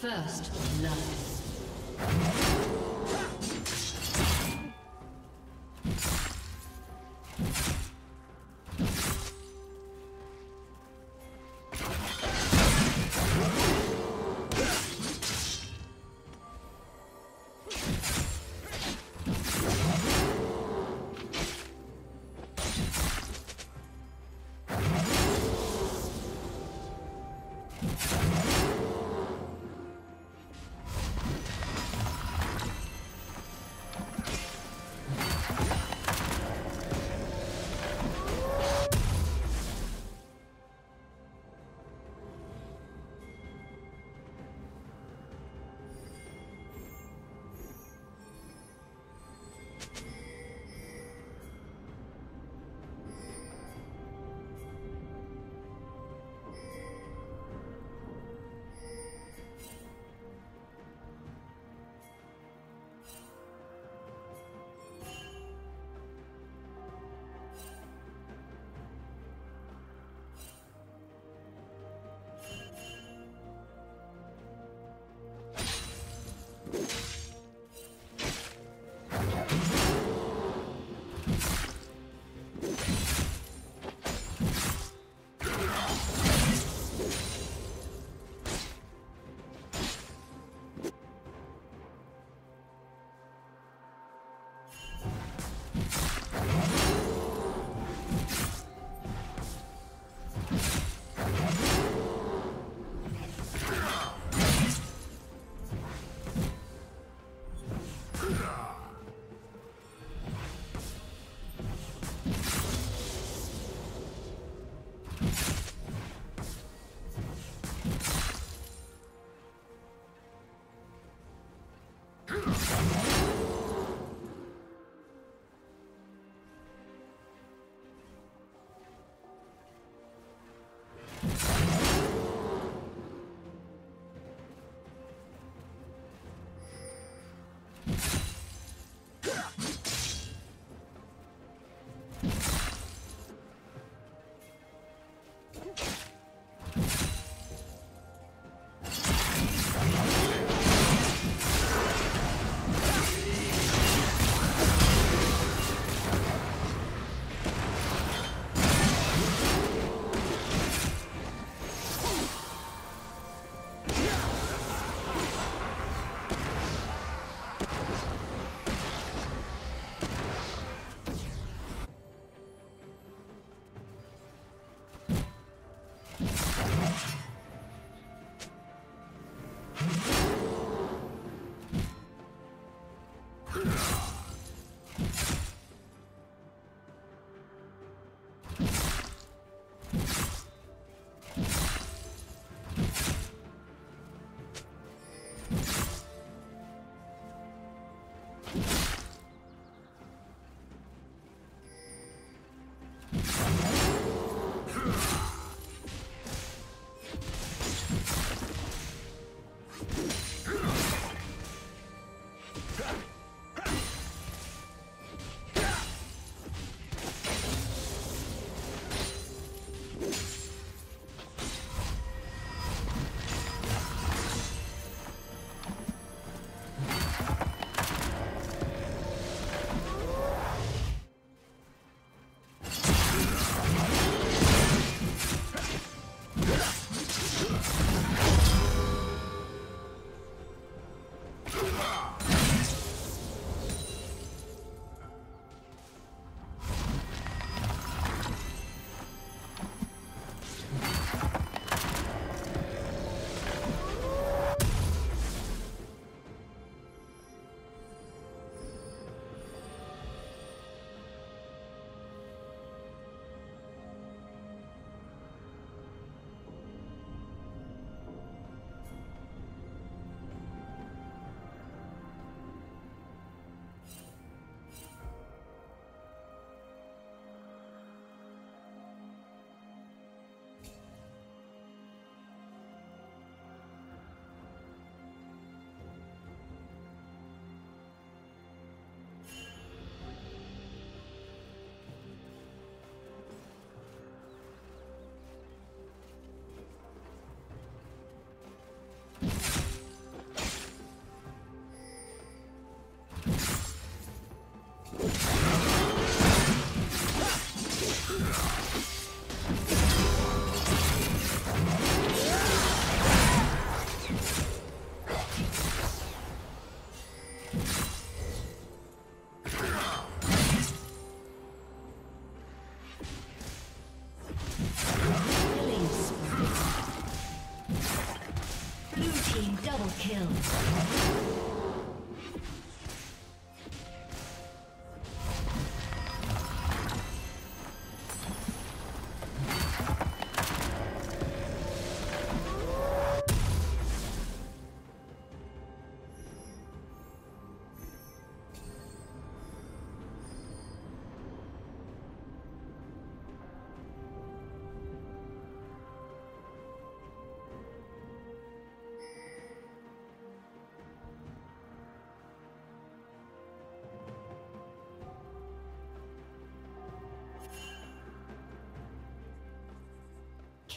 First love.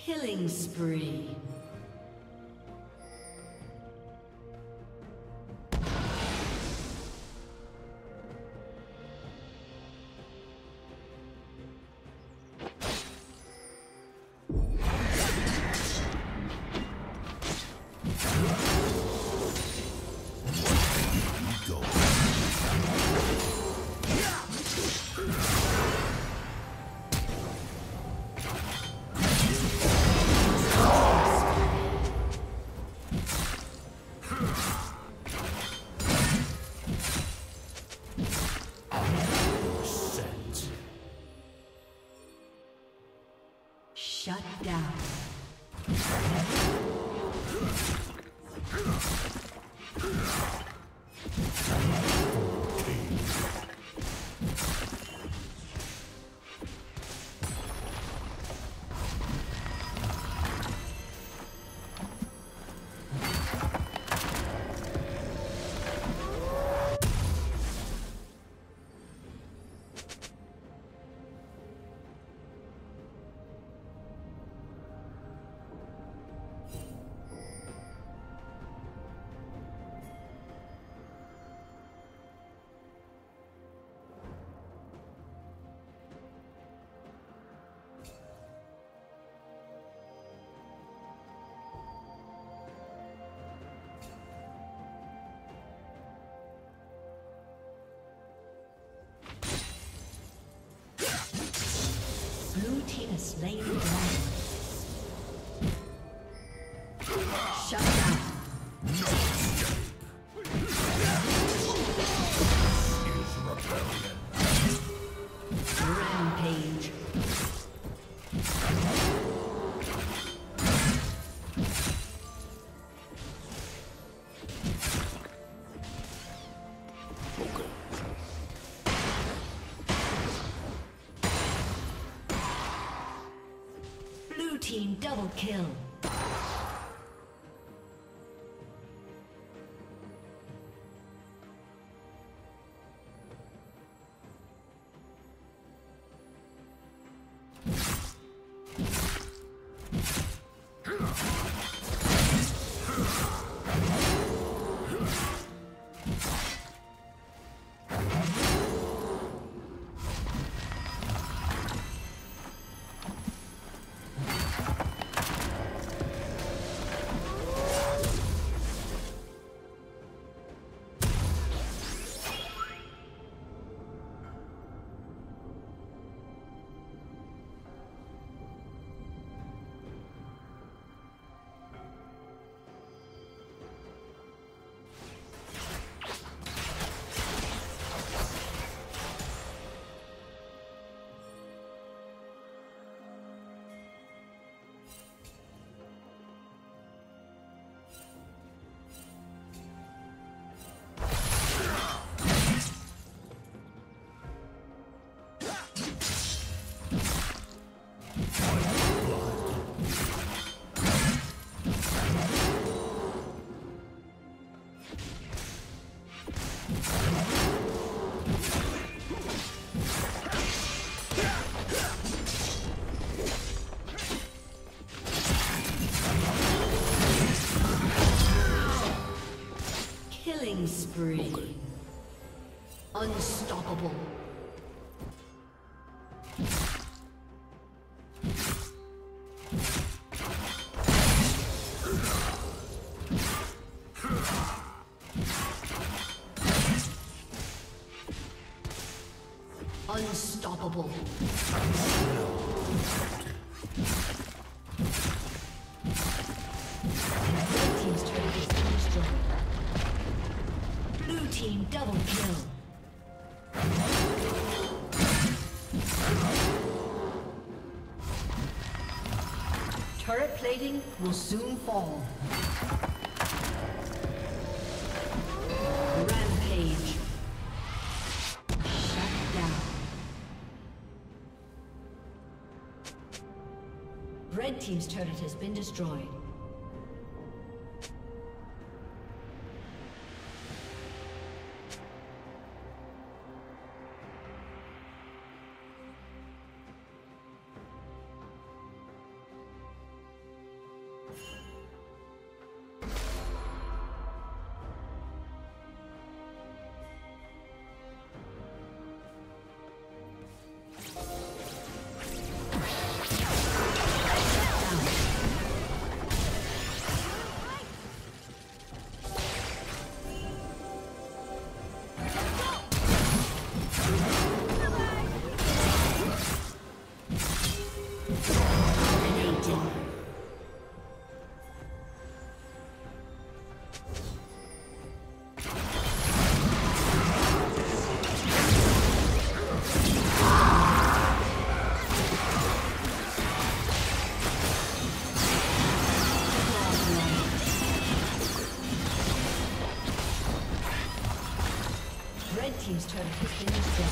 Killing spree. Shut down. Slay the dragon. Double kill. Unstoppable. Unstoppable. Blue team double kill. Turret plating will soon fall. Rampage. Shut down. Red team's turret has been destroyed. Team's turret has been destroyed.